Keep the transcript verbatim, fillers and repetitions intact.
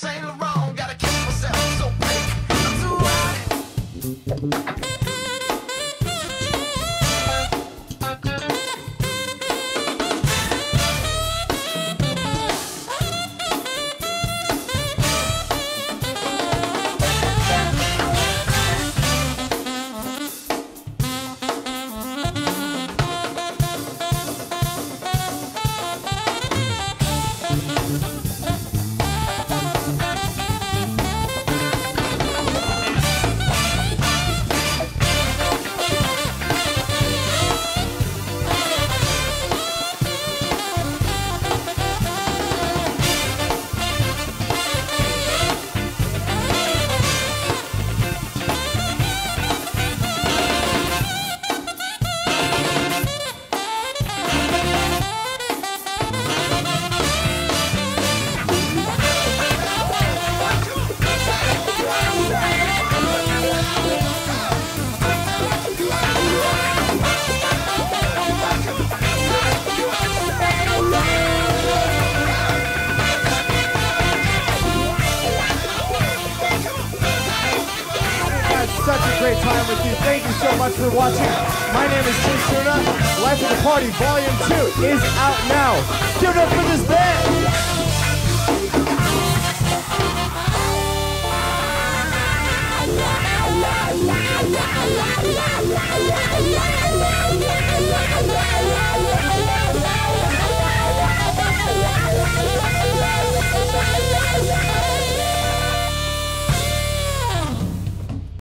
Saint Laurent, gotta keep myself so pink. I'm too hot. Such a great time with you. Thank you so much for watching. My name is Chase Huna. Life of the Party Volume Two is out now. Give it up for this band.